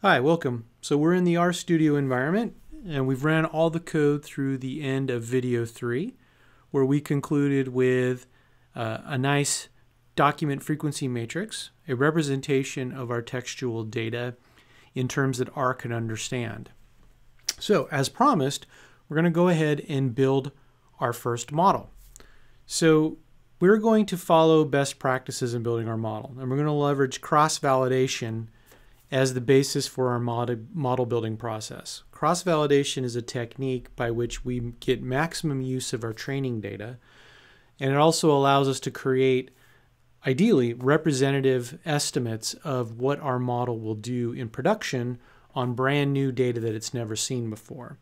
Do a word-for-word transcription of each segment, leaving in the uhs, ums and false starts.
Hi, welcome. So we're in the RStudio environment, and we've ran all the code through the end of video three, where we concluded with uh, a nice document frequency matrix, a representation of our textual data in terms that R can understand. So as promised, we're going to go ahead and build our first model. So we're going to follow best practices in building our model, and we're going to leverage cross-validation as the basis for our model building process. Cross-validation is a technique by which we get maximum use of our training data, and it also allows us to create, ideally, representative estimates of what our model will do in production on brand new data that it's never seen before.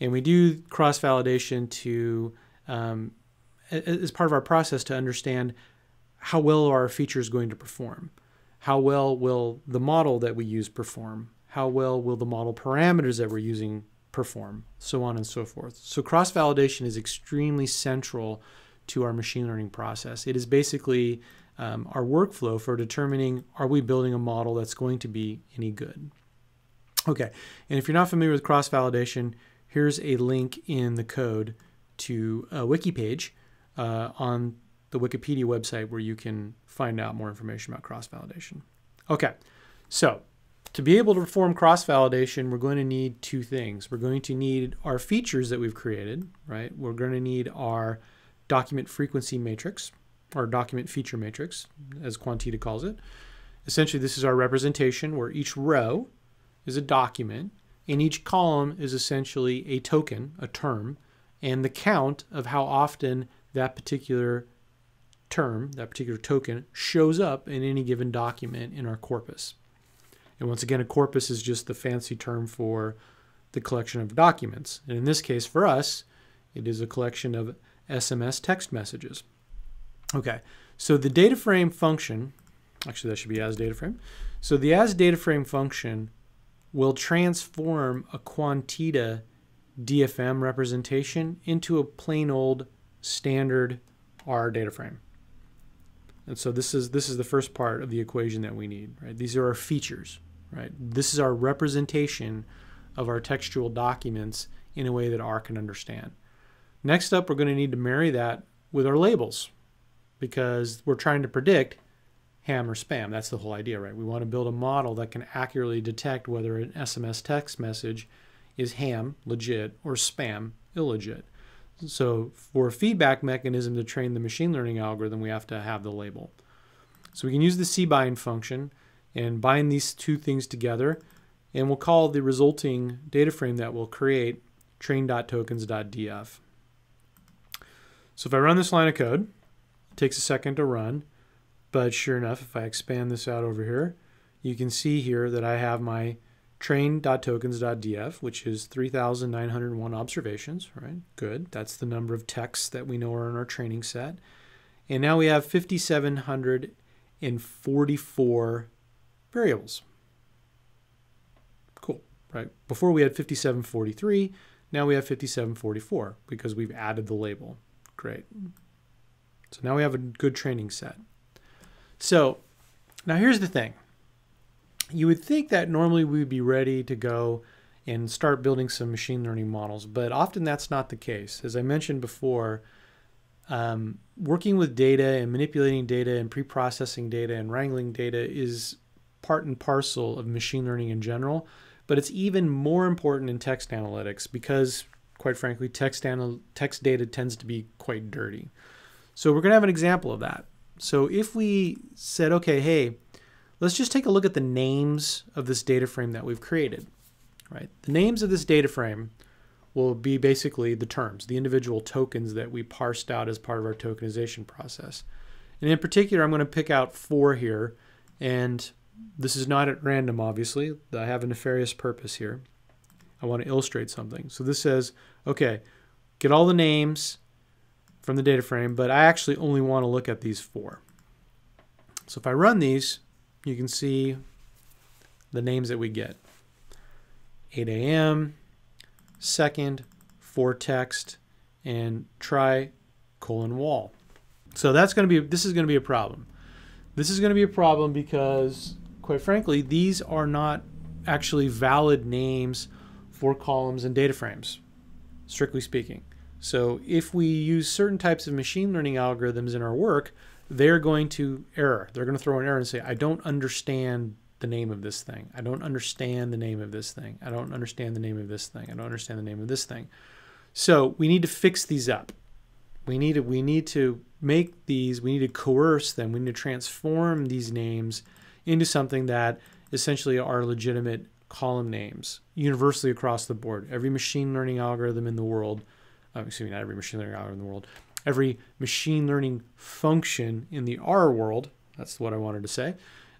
And we do cross-validation to, um, as part of our process, to understand how well our feature is going to perform. How well will the model that we use perform? How well will the model parameters that we're using perform? So on and so forth. So cross-validation is extremely central to our machine learning process. It is basically um, our workflow for determining, are we building a model that's going to be any good? Okay, and if you're not familiar with cross-validation, here's a link in the code to a wiki page uh, on the Wikipedia website where you can find out more information about cross-validation. Okay, so to be able to perform cross-validation, we're going to need two things. We're going to need our features that we've created, right? We're going to need our document frequency matrix, or document feature matrix, as quanteda calls it. Essentially, this is our representation where each row is a document, and each column is essentially a token, a term, and the count of how often that particular term, that particular token, shows up in any given document in our corpus. And once again, a corpus is just the fancy term for the collection of documents. And in this case, for us, it is a collection of S M S text messages. Okay, so the data frame function, actually that should be as data frame. So the as data frame function will transform a quanteda D F M representation into a plain old standard R data frame. And so this is this is the first part of the equation that we need, right? These are our features, right? This is our representation of our textual documents in a way that R can understand. Next up, we're going to need to marry that with our labels, because we're trying to predict ham or spam. That's the whole idea, right? We want to build a model that can accurately detect whether an S M S text message is ham, legit, or spam, illegit. So for a feedback mechanism to train the machine learning algorithm, we have to have the label. So we can use the cbind function and bind these two things together, and we'll call the resulting data frame that we'll create train dot tokens dot D F. So if I run this line of code, it takes a second to run, but sure enough, if I expand this out over here, you can see here that I have my train dot tokens dot D F, which is three thousand nine hundred one observations, right? Good, that's the number of texts that we know are in our training set. And now we have five thousand seven hundred forty-four variables. Cool, right? Before we had five thousand seven hundred forty-three, now we have five thousand seven hundred forty-four because we've added the label. Great. So now we have a good training set. So now here's the thing. You would think that normally we'd be ready to go and start building some machine learning models, but often that's not the case. As I mentioned before, um, working with data and manipulating data and pre-processing data and wrangling data is part and parcel of machine learning in general, but it's even more important in text analytics because, quite frankly, text, anal text data tends to be quite dirty. So we're going to have an example of that. So if we said, okay, hey, let's just take a look at the names of this data frame that we've created, right? The names of this data frame will be basically the terms, the individual tokens that we parsed out as part of our tokenization process. And in particular, I'm going to pick out four here, and this is not at random, obviously. I have a nefarious purpose here. I want to illustrate something. So this says, okay, get all the names from the data frame, but I actually only want to look at these four. So if I run these, you can see the names that we get. eight A M, second, for text, and try colon wall. So that's going to be, this is going to be a problem. This is going to be a problem because, quite frankly, these are not actually valid names for columns and data frames, strictly speaking. So if we use certain types of machine learning algorithms in our work, they're going to error. They're going to throw an error and say, I don't understand the name of this thing. I don't understand the name of this thing. I don't understand the name of this thing. I don't understand the name of this thing. So we need to fix these up. We need to, we need to make these, we need to coerce them. We need to transform these names into something that essentially are legitimate column names universally across the board. Every machine learning algorithm in the world, uh, excuse me, not every machine learning algorithm in the world, every machine learning function in the R world, that's what I wanted to say,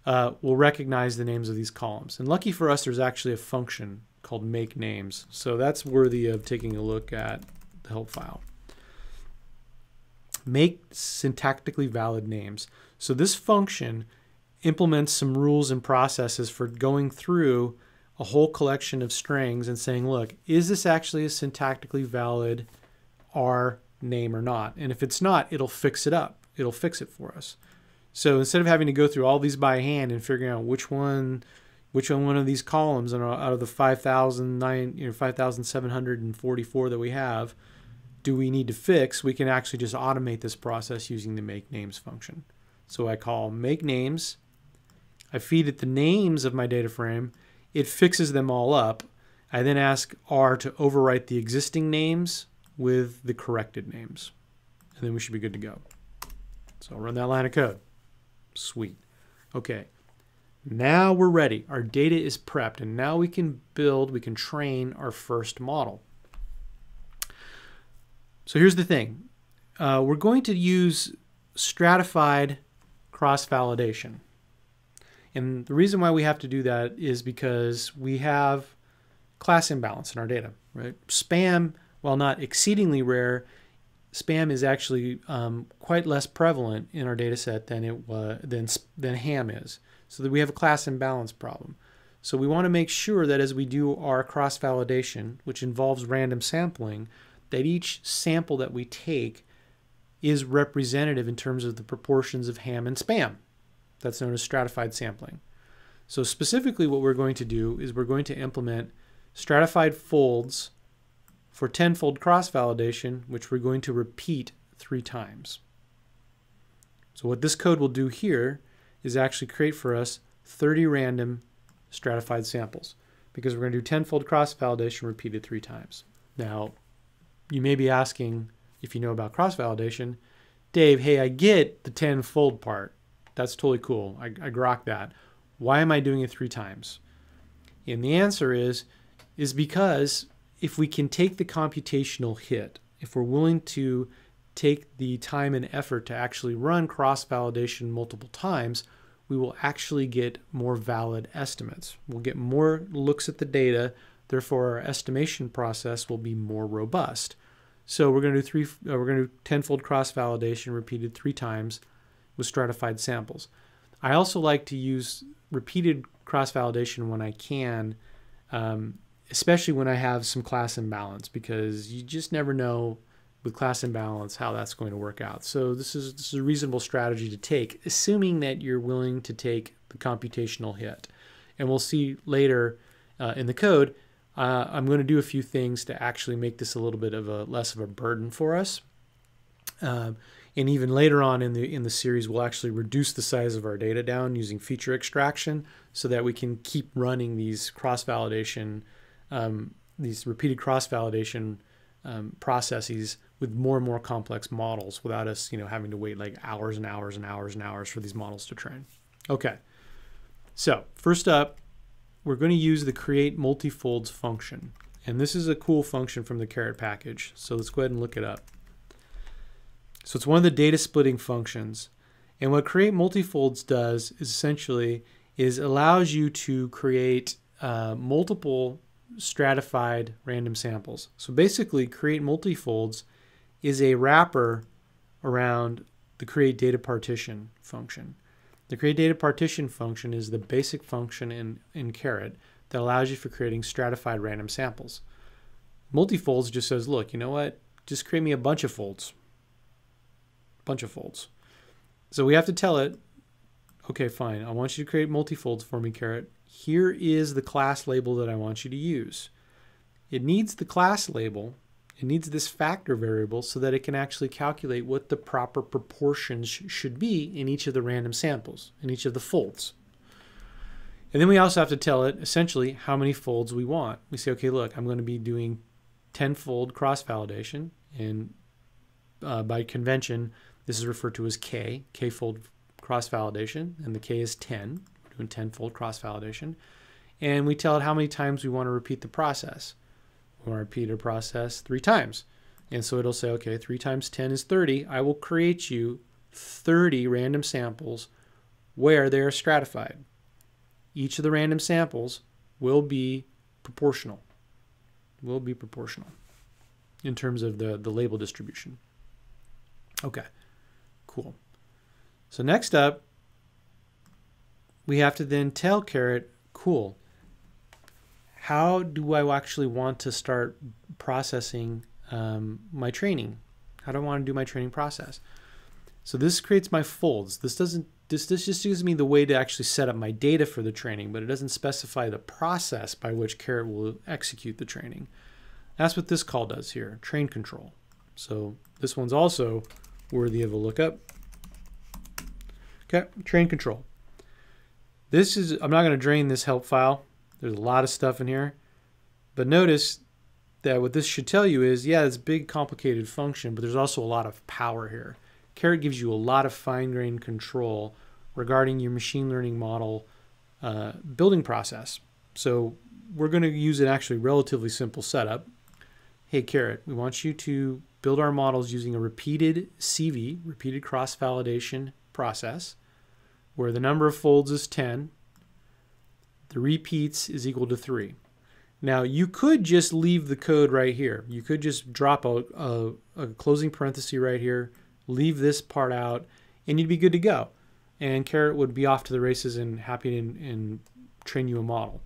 uh, will recognize the names of these columns. And lucky for us, there's actually a function called makeNames. So that's worthy of taking a look at the help file. Make syntactically valid names. So this function implements some rules and processes for going through a whole collection of strings and saying, look, is this actually a syntactically valid R name or not? And if it's not, it'll fix it up. It'll fix it for us. So instead of having to go through all these by hand and figuring out which one, which one, one of these columns out of the five thousand nine, you know, five thousand seven hundred forty-four that we have, do we need to fix? We can actually just automate this process using the makeNames function. So I call makeNames. I feed it the names of my data frame. It fixes them all up. I then ask R to overwrite the existing names with the corrected names. And then we should be good to go. So I'll run that line of code. Sweet. Okay. Now we're ready. Our data is prepped. And now we can build, we can train our first model. So here's the thing. Uh, we're going to use stratified cross-validation. And the reason why we have to do that is because we have class imbalance in our data, right? Spam, while not exceedingly rare, spam is actually um, quite less prevalent in our data set than it was than than ham is. So that we have a class imbalance problem. So we want to make sure that as we do our cross-validation, which involves random sampling, that each sample that we take is representative in terms of the proportions of ham and spam. That's known as stratified sampling. So specifically what we're going to do is we're going to implement stratified folds for ten-fold cross-validation, which we're going to repeat three times. So what this code will do here is actually create for us thirty random stratified samples, because we're going to do ten-fold cross-validation repeated three times. Now, you may be asking, if you know about cross-validation, Dave, hey, I get the ten-fold part. That's totally cool. I, I grok that. Why am I doing it three times? And the answer is, is because if we can take the computational hit, if we're willing to take the time and effort to actually run cross-validation multiple times, we will actually get more valid estimates. We'll get more looks at the data. Therefore, our estimation process will be more robust. So we're going to do three. Uh, we're going to do ten-fold cross-validation repeated three times with stratified samples. I also like to use repeated cross-validation when I can, um, especially when I have some class imbalance, because you just never know with class imbalance how that's going to work out. So this is, this is a reasonable strategy to take, assuming that you're willing to take the computational hit. And we'll see later uh, in the code, Uh, I'm going to do a few things to actually make this a little bit of a less of a burden for us. Um, and even later on in the in the series, we'll actually reduce the size of our data down using feature extraction so that we can keep running these cross-validation, um, these repeated cross-validation um, processes with more and more complex models without us, you know, having to wait like hours and hours and hours and hours for these models to train. Okay, so first up, we're going to use the createMultifolds function. And this is a cool function from the caret package. So let's go ahead and look it up. So it's one of the data splitting functions. And what createMultifolds does is essentially is allows you to create uh, multiple stratified random samples. So basically createMultifolds is a wrapper around the createDataPartition function. The createDataPartition function is the basic function in, in caret that allows you for creating stratified random samples. Multifolds just says, look, you know what? Just create me a bunch of folds. Bunch of folds. So we have to tell it, okay, fine. I want you to create multifolds for me, caret. here is the class label that I want you to use. It needs the class label. It needs this factor variable so that it can actually calculate what the proper proportions sh should be in each of the random samples, in each of the folds. And then we also have to tell it essentially how many folds we want. We say, okay, look, I'm going to be doing ten fold cross-validation, and uh, by convention, this is referred to as K, K-fold cross-validation, and the K is ten. We're doing ten fold cross-validation. And we tell it how many times we want to repeat the process. We want to repeat a process three times. And so it'll say, okay, three times ten is thirty. I will create you thirty random samples where they are stratified. Each of the random samples will be proportional, will be proportional in terms of the, the label distribution. Okay, cool. So next up, we have to then tell caret, cool, how do I actually want to start processing um, my training? How do I want to do my training process? So this creates my folds. This doesn't This, this just gives me the way to actually set up my data for the training, but it doesn't specify the process by which caret will execute the training. That's what this call does here, train control. So this one's also worthy of a lookup. Okay, train control. This is, I'm not going to drain this help file. There's a lot of stuff in here, but notice that what this should tell you is, yeah, it's a big complicated function, but there's also a lot of power here. caret gives you a lot of fine-grained control regarding your machine learning model uh, building process. So we're going to use an actually relatively simple setup. Hey, caret, we want you to build our models using a repeated C V, repeated cross-validation process, where the number of folds is ten, the repeats is equal to three. Now, you could just leave the code right here. You could just drop a, a, a closing parenthesis right here, leave this part out, and you'd be good to go. And caret would be off to the races and happy and, and train you a model.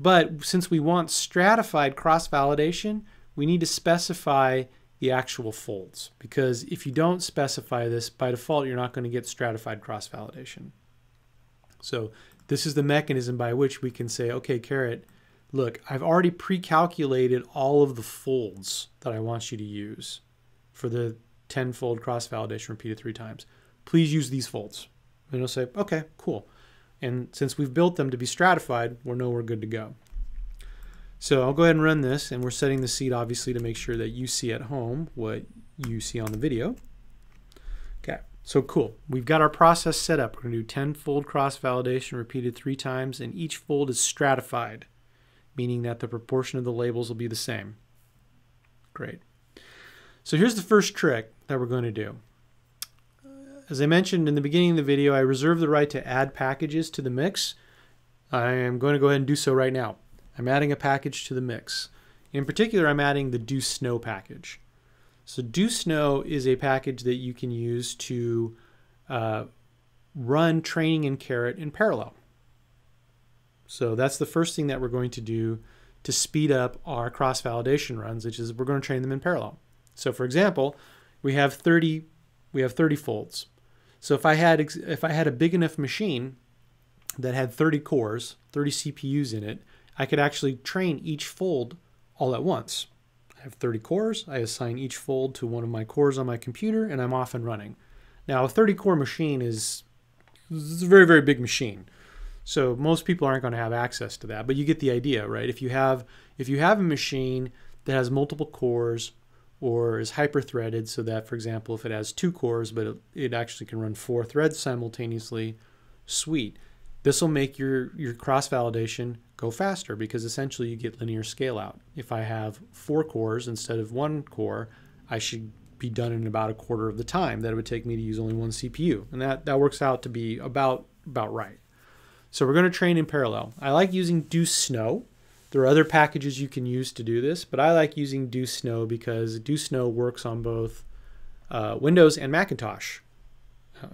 But since we want stratified cross-validation, we need to specify the actual folds, because if you don't specify this, by default, you're not going to get stratified cross-validation. So this is the mechanism by which we can say, okay, caret, look, I've already pre-calculated all of the folds that I want you to use for the ten fold cross-validation repeated three times. Please use these folds. And it'll say, okay, cool. And since we've built them to be stratified, we'll know we're good to go. So I'll go ahead and run this, and we're setting the seed, obviously, to make sure that you see at home what you see on the video. Okay, so cool. We've got our process set up. We're going to do ten fold cross-validation repeated three times, and each fold is stratified, meaning that the proportion of the labels will be the same. Great. So here's the first trick that we're going to do. As I mentioned in the beginning of the video, I reserve the right to add packages to the mix. I am going to go ahead and do so right now. I'm adding a package to the mix. In particular, I'm adding the doSNOW package. So doSNOW is a package that you can use to uh, run training and caret in parallel. So that's the first thing that we're going to do to speed up our cross-validation runs, which is we're going to train them in parallel. So for example, we have thirty we have thirty folds. So if I had if I had a big enough machine that had thirty cores, thirty C P Us in it, I could actually train each fold all at once. I have thirty cores, I assign each fold to one of my cores on my computer, and I'm off and running. Now, a thirty core machine is, is a very, very big machine. So most people aren't going to have access to that, but you get the idea, right? If you have if you have a machine that has multiple cores, or is hyper-threaded so that, for example, if it has two cores, but it, it actually can run four threads simultaneously, sweet. This will make your, your cross-validation go faster because essentially you get linear scale-out. If I have four cores instead of one core, I should be done in about a quarter of the time that it would take me to use only one C P U. And that, that works out to be about, about right. So we're going to train in parallel. I like using doSNOW. There are other packages you can use to do this, but I like using doSNOW because doSNOW works on both uh, Windows and Macintosh,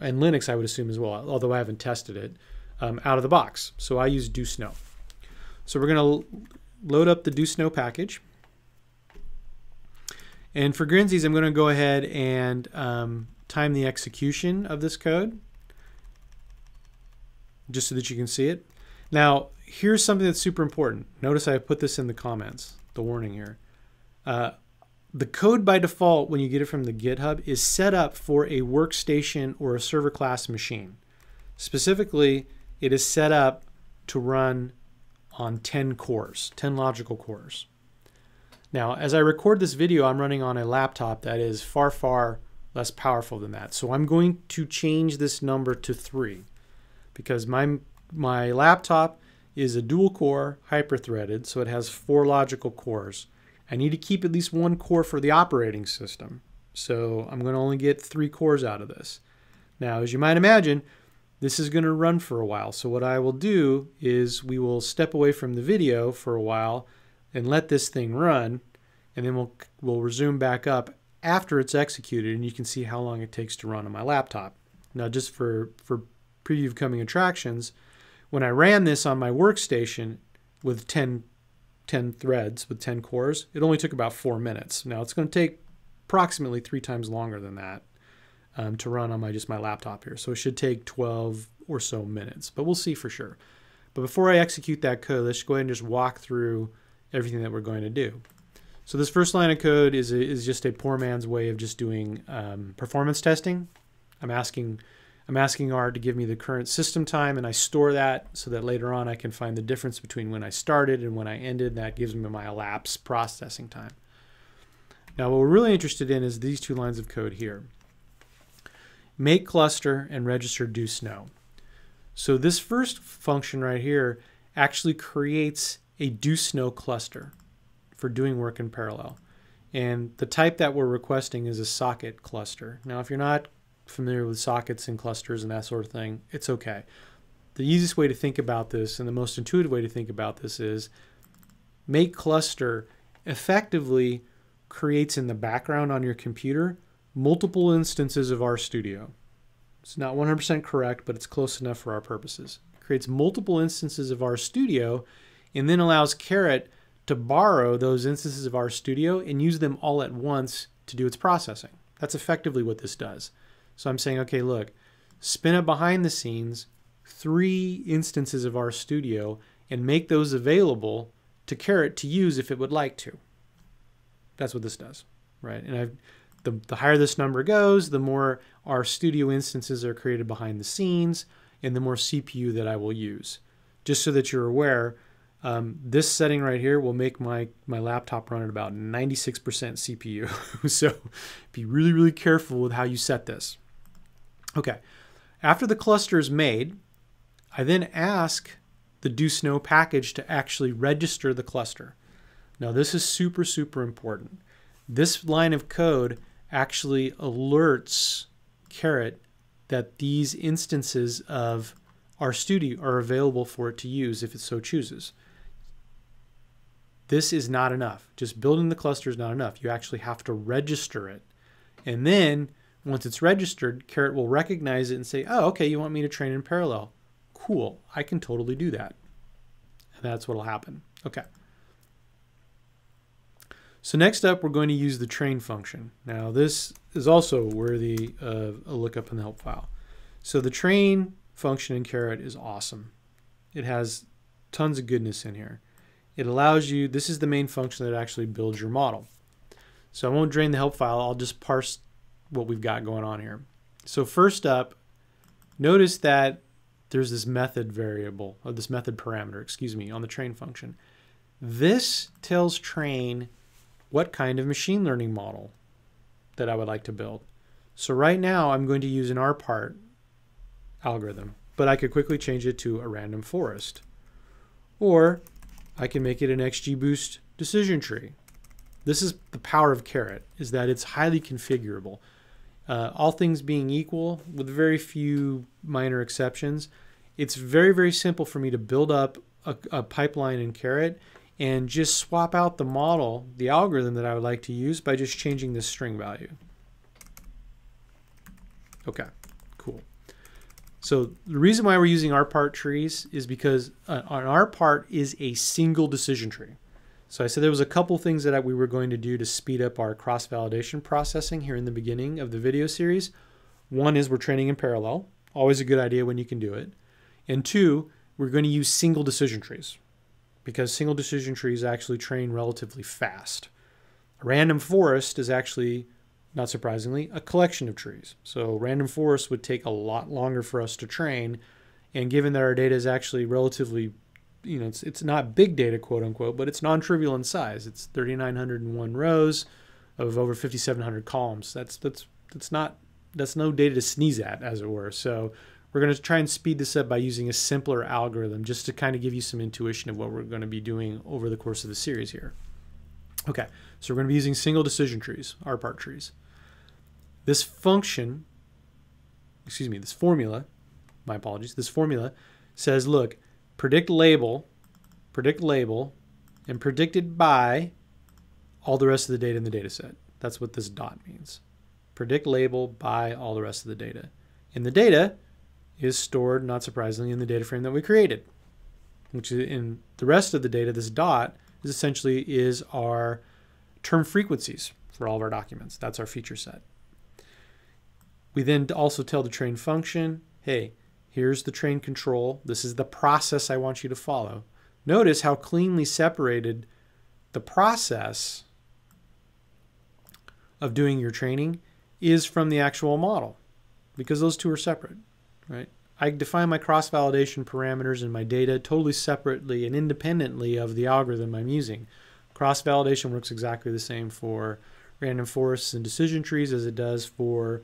and Linux, I would assume, as well, although I haven't tested it, um, out of the box. So I use doSNOW. So we're going to load up the doSNOW package. And for Grinsies, I'm going to go ahead and um, time the execution of this code just so that you can see it. Now, here's something that's super important. Notice I put this in the comments, the warning here. Uh, the code by default, when you get it from the GitHub, is set up for a workstation or a server class machine. Specifically, it is set up to run on ten cores, ten logical cores. Now, as I record this video, I'm running on a laptop that is far, far less powerful than that. So I'm going to change this number to three because my, my laptop is a dual core hyper-threaded, so it has four logical cores. I need to keep at least one core for the operating system. So I'm gonna only get three cores out of this. Now, as you might imagine, this is gonna run for a while. So what I will do is we will step away from the video for a while and let this thing run, and then we'll, we'll resume back up after it's executed, and you can see how long it takes to run on my laptop. Now, just for, for preview of coming attractions, when I ran this on my workstation with ten, ten threads, with ten cores, it only took about four minutes. Now, it's gonna take approximately three times longer than that um, to run on my just my laptop here. So it should take twelve or so minutes, but we'll see for sure. But before I execute that code, let's go ahead and just walk through everything that we're going to do. So this first line of code is, a, is just a poor man's way of just doing um, performance testing. I'm asking, I'm asking R to give me the current system time, and I store that so that later on I can find the difference between when I started and when I ended. That gives me my elapsed processing time. Now what we're really interested in is these two lines of code here. Make cluster and register doSNOW. So this first function right here actually creates a doSNOW cluster for doing work in parallel. And the type that we're requesting is a socket cluster. Now, if you're not familiar with sockets and clusters and that sort of thing, it's okay. The easiest way to think about this and the most intuitive way to think about this is make cluster effectively creates in the background on your computer multiple instances of RStudio. It's not one hundred percent correct, but it's close enough for our purposes. It creates multiple instances of RStudio and then allows caret to borrow those instances of RStudio and use them all at once to do its processing. That's effectively what this does. So I'm saying, okay, look, spin up behind the scenes three instances of RStudio and make those available to caret to use if it would like to. That's what this does, right? And I've, the, the higher this number goes, the more RStudio instances are created behind the scenes and the more C P U that I will use. Just so that you're aware, Um, this setting right here will make my, my laptop run at about ninety-six percent C P U. So be really, really careful with how you set this. Okay, after the cluster is made, I then ask the doSNOW package to actually register the cluster. Now this is super, super important. This line of code actually alerts caret that these instances of RStudio are available for it to use if it so chooses. This is not enough. Just building the cluster is not enough. You actually have to register it. And then once it's registered, caret will recognize it and say, oh, okay, you want me to train in parallel. Cool, I can totally do that. And that's what'll happen. Okay. So next up, we're going to use the train function. Now this is also worthy of a lookup in the help file. So the train function in caret is awesome. It has tons of goodness in here. It allows you, this is the main function that actually builds your model. So I won't drain the help file, I'll just parse what we've got going on here. So first up, notice that there's this method variable, or this method parameter, excuse me, on the train function. This tells train what kind of machine learning model that I would like to build. So right now I'm going to use an R part algorithm, but I could quickly change it to a random forest, or I can make it an X G Boost decision tree. This is the power of caret, is that it's highly configurable. Uh, all things being equal, with very few minor exceptions, it's very, very simple for me to build up a, a pipeline in caret and just swap out the model, the algorithm that I would like to use by just changing this string value. Okay, cool. So the reason why we're using R part trees is because an R part is a single decision tree. So I said there was a couple things that we were going to do to speed up our cross-validation processing here in the beginning of the video series. One is we're training in parallel, always a good idea when you can do it. And two, we're going to use single decision trees because single decision trees actually train relatively fast. A random forest is actually, not surprisingly, a collection of trees. So random forest would take a lot longer for us to train. And given that our data is actually relatively, you know, it's, it's not big data, quote unquote, but it's non-trivial in size. It's three thousand nine hundred one rows of over five thousand seven hundred columns. That's, that's, that's not, that's no data to sneeze at, as it were. So we're going to try and speed this up by using a simpler algorithm just to kind of give you some intuition of what we're going to be doing over the course of the series here. Okay, so we're going to be using single decision trees, R part trees. This function, excuse me, this formula, my apologies, this formula says, look, predict label, predict label, and predicted by all the rest of the data in the data set. That's what this dot means. Predict label by all the rest of the data. And the data is stored, not surprisingly, in the data frame that we created, which is in the rest of the data. This dot is essentially is our term frequencies for all of our documents. That's our feature set. We then also tell the train function, hey, here's the train control. This is the process I want you to follow. Notice how cleanly separated the process of doing your training is from the actual model, because those two are separate, right? I define my cross-validation parameters and my data totally separately and independently of the algorithm I'm using. Cross-validation works exactly the same for random forests and decision trees as it does for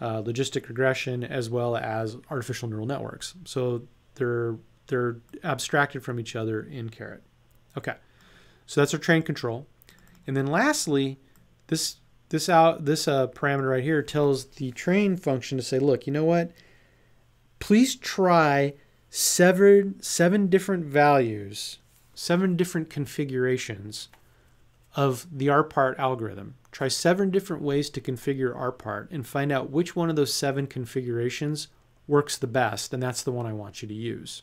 uh, logistic regression as well as artificial neural networks. So they're, they're abstracted from each other in caret. Okay, so that's our train control. And then lastly, this, this, out, this uh, parameter right here tells the train function to say, look, you know what? Please try seven, seven different values, seven different configurations of the R part algorithm. Try seven different ways to configure R part and find out which one of those seven configurations works the best, and that's the one I want you to use,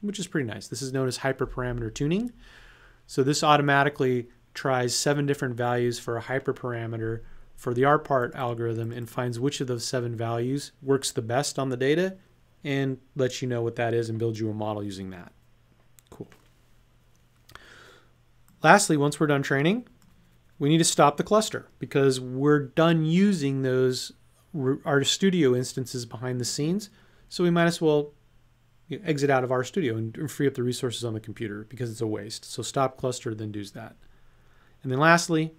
which is pretty nice. This is known as hyperparameter tuning. So this automatically tries seven different values for a hyperparameter for the R part algorithm and finds which of those seven values works the best on the data and lets you know what that is and builds you a model using that. Cool. Lastly, once we're done training, we need to stop the cluster because we're done using those RStudio instances behind the scenes. So we might as well exit out of RStudio and free up the resources on the computer because it's a waste. So stop cluster, then do that. And then lastly,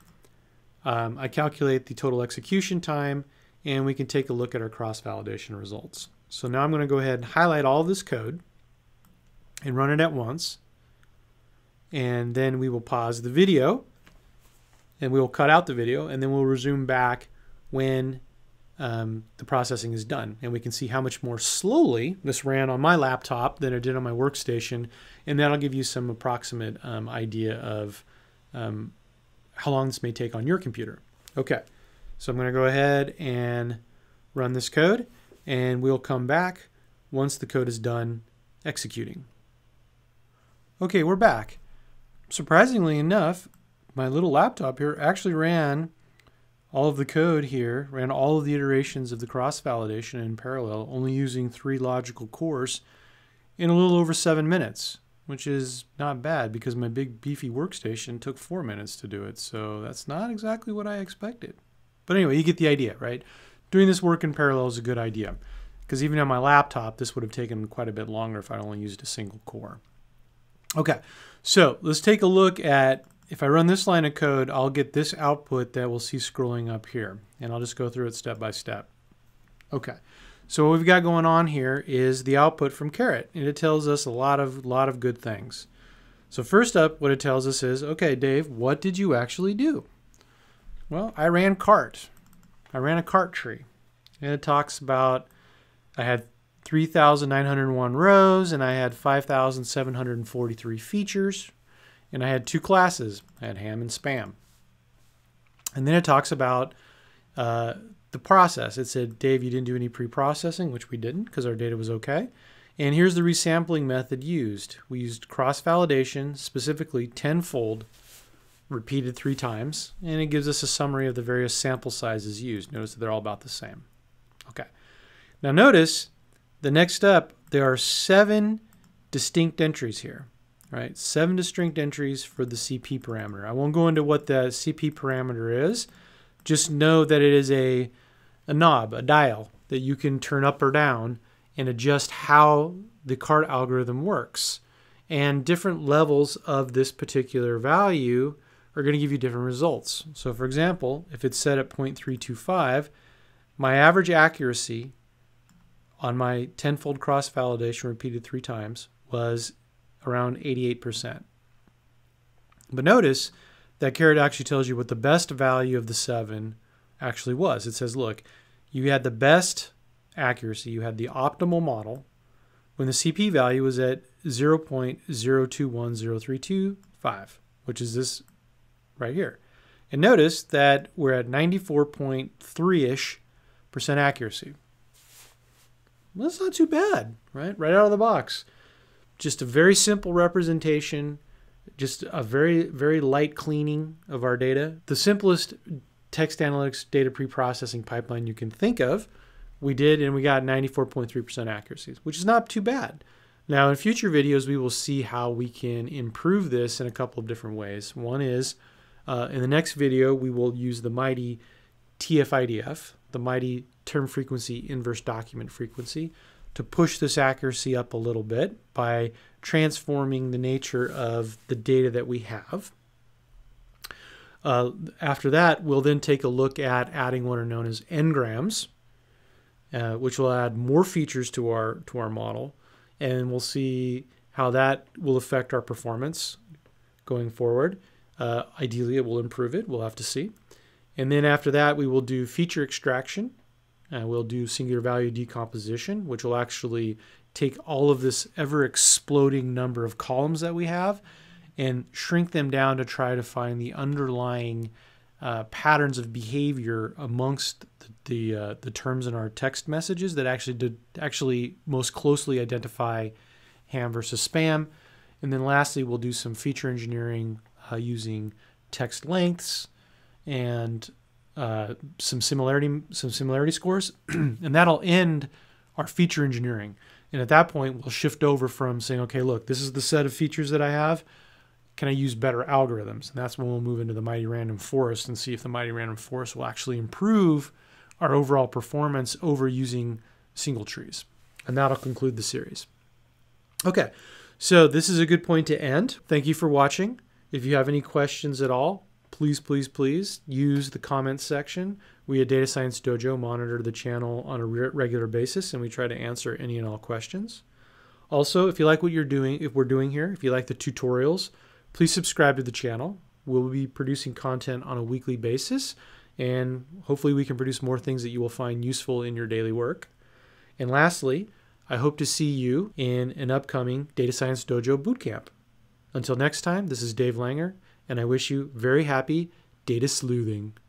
Um, I calculate the total execution time, and we can take a look at our cross-validation results. So now I'm going to go ahead and highlight all this code and run it at once. And then we will pause the video, and we will cut out the video, and then we'll resume back when um, the processing is done. And we can see how much more slowly this ran on my laptop than it did on my workstation. And that'll give you some approximate um, idea of um, how long this may take on your computer. Okay, so I'm going to go ahead and run this code, and we'll come back once the code is done executing. Okay, we're back. Surprisingly enough, my little laptop here actually ran all of the code here, ran all of the iterations of the cross-validation in parallel, only using three logical cores in a little over seven minutes. Which is not bad because my big beefy workstation took four minutes to do it. So that's not exactly what I expected. But anyway, you get the idea, right? Doing this work in parallel is a good idea because even on my laptop, this would have taken quite a bit longer if I'd only used a single core. Okay, so let's take a look at, if I run this line of code, I'll get this output that we'll see scrolling up here. And I'll just go through it step by step. Okay. So what we've got going on here is the output from caret, and it tells us a lot of lot of good things. So first up, what it tells us is, okay, Dave, what did you actually do? Well, I ran cart. I ran a cart tree, and it talks about I had three thousand nine hundred one rows, and I had five thousand seven hundred forty-three features, and I had two classes. I had ham and spam. And then it talks about uh, the process. It said, Dave, you didn't do any pre-processing, which we didn't because our data was okay. And here's the resampling method used. We used cross-validation, specifically ten-fold, repeated three times, and it gives us a summary of the various sample sizes used. Notice that they're all about the same. Okay. Now notice the next step, there are seven distinct entries here, right? Seven distinct entries for the C P parameter. I won't go into what the C P parameter is. Just know that it is a, a knob, a dial that you can turn up or down and adjust how the cart algorithm works. And different levels of this particular value are going to give you different results. So for example, if it's set at zero point three two five, my average accuracy on my ten-fold cross-validation repeated three times was around eighty-eight percent. But notice that caret actually tells you what the best value of the seven actually was. It says, look, you had the best accuracy, you had the optimal model, when the C P value was at zero point zero two one zero three two five, which is this right here. And notice that we're at ninety-four point three-ish percent accuracy. Well, that's not too bad, right? Right out of the box. Just a very simple representation, just a very, very light cleaning of our data. The simplest text analytics data pre-processing pipeline you can think of, we did, and we got ninety-four point three percent accuracy, which is not too bad. Now, in future videos, we will see how we can improve this in a couple of different ways. One is, uh, in the next video, we will use the mighty T F I D F, the mighty term frequency, inverse document frequency, to push this accuracy up a little bit by transforming the nature of the data that we have. Uh, after that, we'll then take a look at adding what are known as n-grams, Uh, which will add more features to our to our model, and we'll see how that will affect our performance going forward. Uh, ideally, it will improve it. We'll have to see. And then after that, we will do feature extraction. Uh, we'll do singular value decomposition, which will actually take all of this ever exploding number of columns that we have and shrink them down to try to find the underlying Uh, patterns of behavior amongst the the, uh, the terms in our text messages that actually did actually most closely identify ham versus spam. And then lastly, we'll do some feature engineering uh, using text lengths and uh, some similarity some similarity scores, and that'll end our feature engineering. And at that point, we'll shift over from saying, okay, look, this is the set of features that I have. Can I use better algorithms? And that's when we'll move into the mighty random forest and see if the mighty random forest will actually improve our overall performance over using single trees. And that'll conclude the series. Okay, so this is a good point to end. Thank you for watching. If you have any questions at all, please, please, please use the comments section. We at Data Science Dojo monitor the channel on a regular basis, and we try to answer any and all questions. Also, if you like what you're doing, if we're doing here, if you like the tutorials, please subscribe to the channel. We'll be producing content on a weekly basis, and hopefully we can produce more things that you will find useful in your daily work. And lastly, I hope to see you in an upcoming Data Science Dojo bootcamp. Until next time, this is Dave Langer, and I wish you very happy data sleuthing.